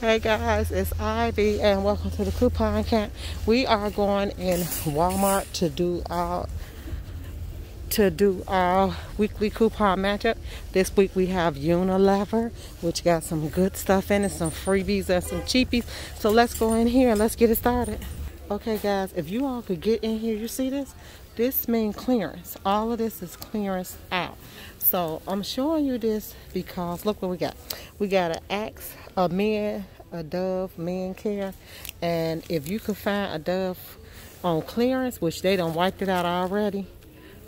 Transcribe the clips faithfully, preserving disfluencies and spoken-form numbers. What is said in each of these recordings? Hey guys, it's Ivy and welcome to the Coupon Camp. We are going in Walmart to do our to do our weekly coupon matchup. This week we have Unilever, which got some good stuff in it, some freebies and some cheapies. So let's go in here and let's get it started. Okay guys, if you all could get in here, you see this? This means clearance. All of this is clearance out. So I'm showing you this because look what we got. We got an Axe, a men, a Dove men care, and if you could find a Dove on clearance, which they done wiped it out already.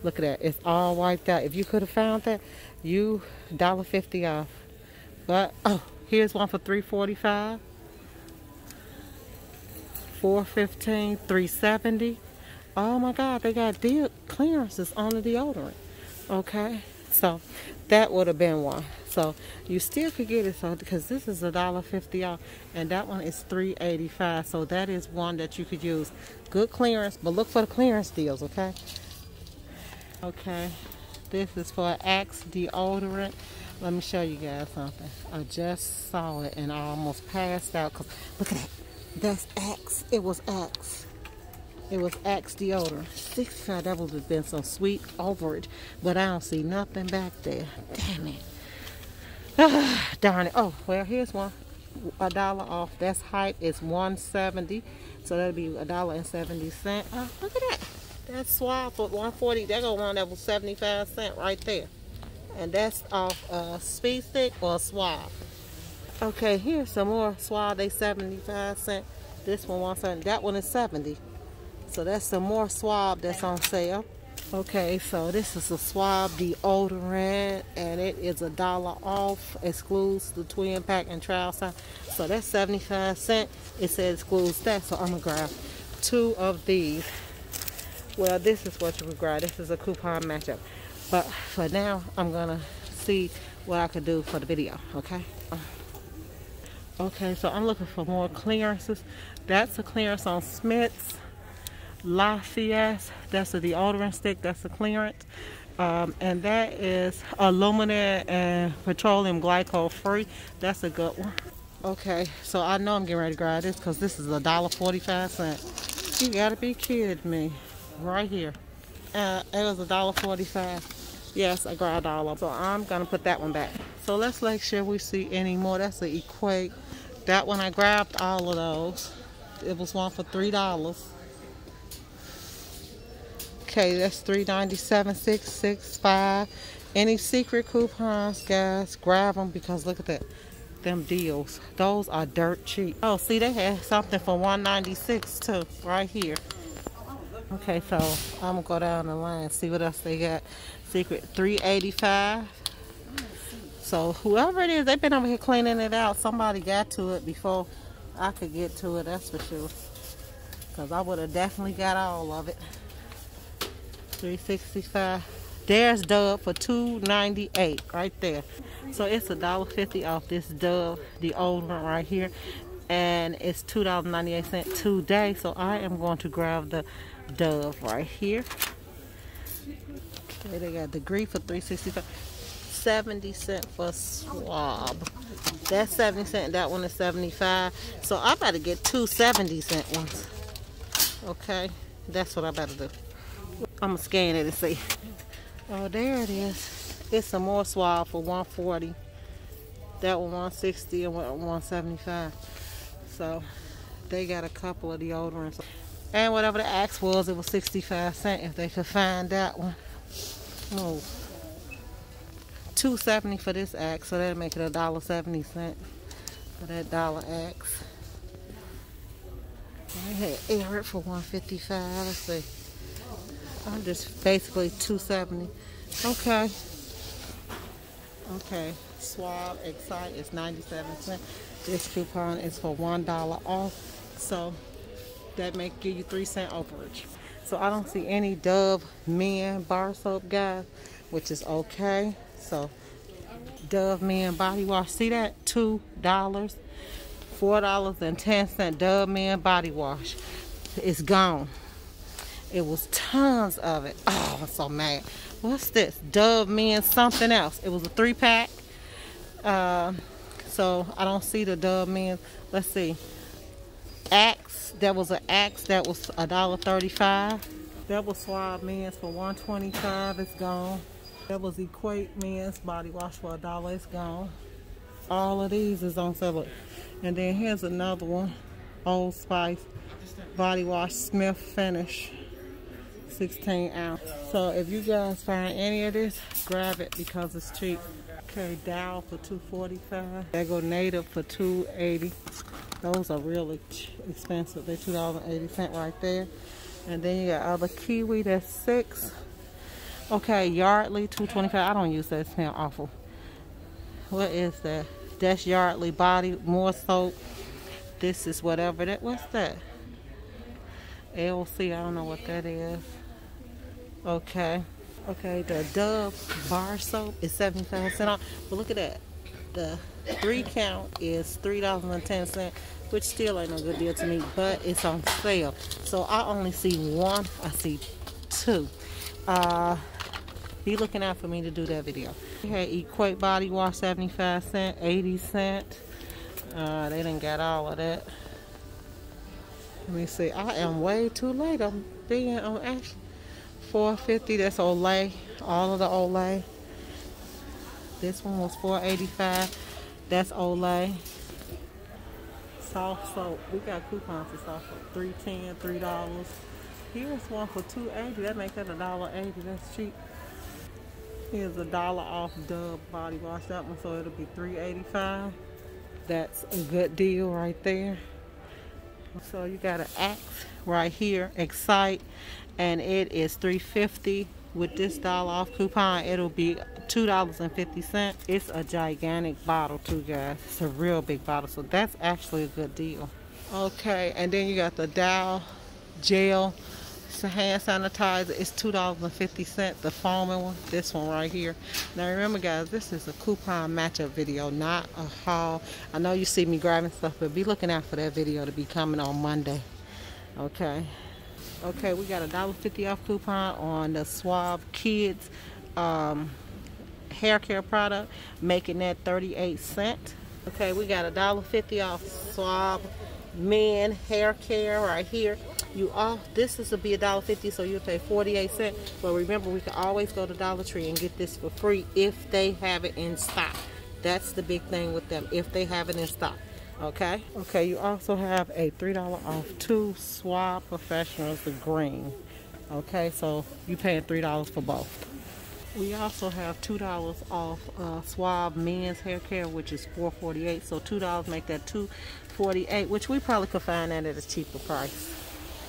Look at that, it's all wiped out. If you could have found that, you one dollar fifty off. But oh, here's one for three forty-five, four fifteen, three seventy. Oh my God, they got deal clearances on the deodorant. Okay, so that would have been one. So you still could get it, so because this is a dollar fifty off, and that one is three eighty five. So that is one that you could use. Good clearance, but look for the clearance deals, okay? Okay, this is for Axe deodorant. Let me show you guys something. I just saw it and I almost passed out. Cause look at that. That's Axe. It was Axe. It was Axe deodorant. sixty-five, that would have been some sweet overage, but I don't see nothing back there. Damn it. Ah, darn it. Oh, well, here's one. A dollar off. That's hype. It's one seventy. So that'll be a dollar and seventy cent. Oh, look at that. That's Swab for one forty. That go one that was seventy-five cent right there. And that's off a speed stick or Swab. Okay, here's some more Swab. They seventy-five cent. This one one seventy. That one is seventy. So that's some more Swab that's on sale. Okay, so this is a Swab deodorant, and it is a dollar off. Excludes the twin pack and trial size. So that's seventy-five cents. It says excludes that, so I'm gonna grab two of these. Well, this is what you would grab. This is a coupon matchup. But for now, I'm gonna see what I could do for the video, okay? Okay, so I'm looking for more clearances. That's a clearance on Smith's. La Fiesta, that's a deodorant stick, that's a clearance. Um, and that is aluminum and petroleum glycol free. That's a good one. Okay, so I know I'm getting ready to grab this because this is a dollar forty-five cent. You gotta be kidding me. Right here. Uh, it was a dollar forty-five. Yes, I grabbed a dollar. So I'm gonna put that one back. So let's make sure we see any more. That's the Equate. That one I grabbed all of those. It was one for three dollars. Okay, that's three ninety-seven, six sixty-five. Any secret coupons, guys, grab them because look at that, them deals. Those are dirt cheap. Oh, see, they had something for one ninety-six too, right here. Okay, so I'm gonna go down the line and see what else they got. Secret three eighty-five. So whoever it is, they've been over here cleaning it out. Somebody got to it before I could get to it. That's for sure. Cause I would have definitely got all of it. three sixty-five. There's Dove for two ninety-eight right there. So it's a dollar fifty off this Dove, the old one right here, and it's two dollars ninety eight cent today. So I am going to grab the Dove right here. Okay, they got Degree for three sixty five. Seventy cent for Swab. That's seventy cent. That one is seventy five. So I better get two seventy cent ones. Okay, that's what I better do. I'm gonna scan it and see. Oh, there it is. It's some more Swab for one forty. That one one sixty and one seventy-five. So they got a couple of deodorants. And whatever the Axe was, it was sixty-five cents if they could find that one. Oh, two seventy for this Axe, so that'll make it a dollar seventy cent for that dollar Axe. They had Eric for one fifty-five. Let's see. I'm just basically two seventy. Okay. Okay. Swab Excite is ninety-seven cents. This coupon is for one dollar off. So that may give you three cent overage. So I don't see any Dove men bar soap, guys, which is okay. So Dove men body wash. See that? Two dollars. Four dollars and ten cent Dove men body wash. It's gone. It was tons of it. Oh, I'm so mad. What's this? Dove men something else. It was a three pack. Uh, so I don't see the Dove men. Let's see. Axe, that was an Axe, that was a dollar thirty-five. That was Swab men's for one twenty-five, it's gone. That was Equate men's body wash for a dollar, it's gone. All of these is on sale. And then here's another one, Old Spice body wash, Smith finish, sixteen ounce. So if you guys find any of this, grab it because it's cheap. Okay, Dow for two forty-five. They go Native for two eighty. Those are really expensive. They're two dollars and eighty cents right there. And then you got other kiwi, that's six. Okay, Yardley two twenty-five. I don't use that, smell awful. What is that? That's Yardley body, more soap. This is whatever that, what's that? L C, I don't know what that is. Okay. Okay, the Dove bar soap is seventy-five cents off. But look at that. The three count is three dollars and ten cents, which still ain't no good deal to me, but it's on sale. So I only see one, I see two. Uh, be looking out for me to do that video. We had Equate body wash, seventy-five cents, eighty cents. Uh, they done got all of that. Let me see, I am way too late. I'm being on Action. four fifty, that's Olay, all of the Olay. This one was four eighty-five, that's Olay. Soft soap, we got coupons for soft soap, three ten, three dollars. Here's one for two eighty, that makes that a dollar eighty, that's cheap. Here's a dollar off Dove body wash, that one, so it'll be three eighty-five. That's a good deal right there. So you got an Axe right here, Excite, and it is three fifty. With this dollar off coupon, it'll be two dollars and fifty cents. It's a gigantic bottle too, guys. It's a real big bottle, so that's actually a good deal. Okay, and then you got the Dow gel, it's a hand sanitizer. It's two dollars and fifty cents, the foaming one, this one right here. Now remember, guys, this is a coupon matchup video, not a haul. I know you see me grabbing stuff, but be looking out for that video to be coming on Monday. Okay. Okay, we got a a dollar fifty off coupon on the Swab Kids um, hair care product, making that thirty-eight cents. Okay, we got a a dollar fifty off Swab Men hair care right here. You off, this is to be a dollar fifty, so you'll pay forty-eight cents. But remember, we can always go to Dollar Tree and get this for free if they have it in stock. That's the big thing with them, if they have it in stock. Okay. Okay, you also have a three dollar off two Swab Professionals, the green. Okay, so you're paying three dollars for both. We also have two dollars off uh, Swab Men's Hair Care, which is four forty-eight. So two dollars make that two forty-eight, which we probably could find that at a cheaper price.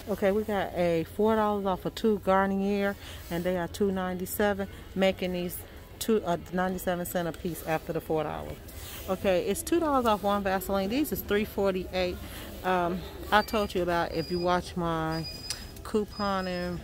Okay, we got a four dollars off of two Garnier, and they are two ninety-seven, making these two, uh, ninety-seven cents a piece after the four dollars. Okay, it's two dollars off one Vaseline. These is three forty-eight. Um, I told you about, if you watch my coupon and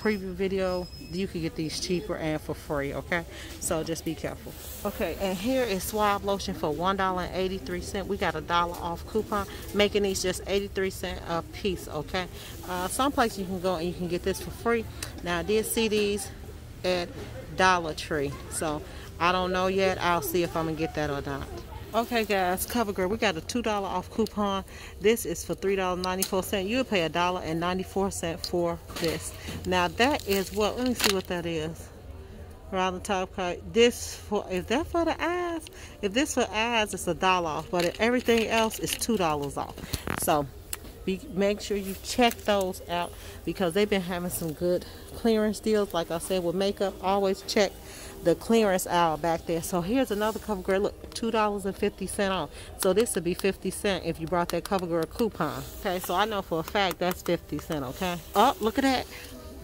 preview video, you can get these cheaper and for free. Okay, so just be careful. Okay, and here is Swab lotion for one dollar and eighty-three cent. We got a dollar off coupon, making these just eighty-three cent a piece. Okay, uh, someplace you can go and you can get this for free. Now I did see these at Dollar Tree, so I don't know yet. I'll see if I'm gonna get that or not. Okay, guys, Cover Girl, we got a two dollar off coupon. This is for three dollars and ninety-four cents. You'll pay a dollar and ninety-four cents for this. Now that is what, let me see what that is. Around the top card, this for, is that for the eyes? If this for eyes, it's a dollar off, but if everything else is two dollars off. So Be, make sure you check those out because they've been having some good clearance deals. Like I said, with makeup, always check the clearance aisle back there. So here's another CoverGirl. Look, two dollars and fifty cents off. So this would be fifty cents if you brought that CoverGirl coupon. Okay, so I know for a fact that's fifty cents, okay? Oh, look at that.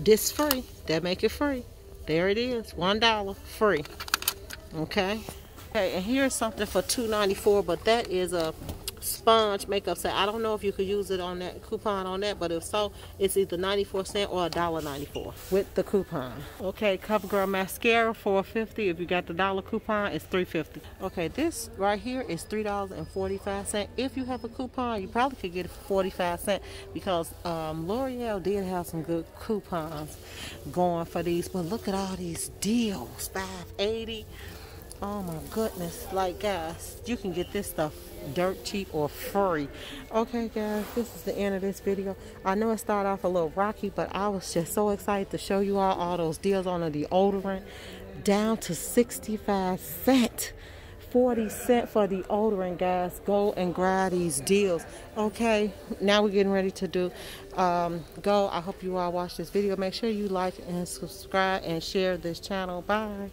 This free. That make it free. There it is. one dollar free. Okay? Okay, and here's something for two ninety-four, but that is a sponge makeup set. I don't know if you could use it on that coupon on that, but if so, it's either ninety-four cents or a dollar ninety-four with the coupon. Okay, CoverGirl mascara four fifty. If you got the dollar coupon, it's three fifty. Okay, this right here is three dollars and forty-five cents. If you have a coupon, you probably could get it for forty-five cents because um, L'Oreal did have some good coupons going for these. But look at all these deals. five eighty. Oh my goodness, like guys, you can get this stuff dirt cheap or free. Okay guys, this is the end of this video. I know it started off a little rocky, but I was just so excited to show you all, all those deals on the deodorant. Down to sixty-five cents. forty cent for the deodorant, guys. Go and grab these deals. Okay, now we're getting ready to do um go. I hope you all watch this video. Make sure you like and subscribe and share this channel. Bye.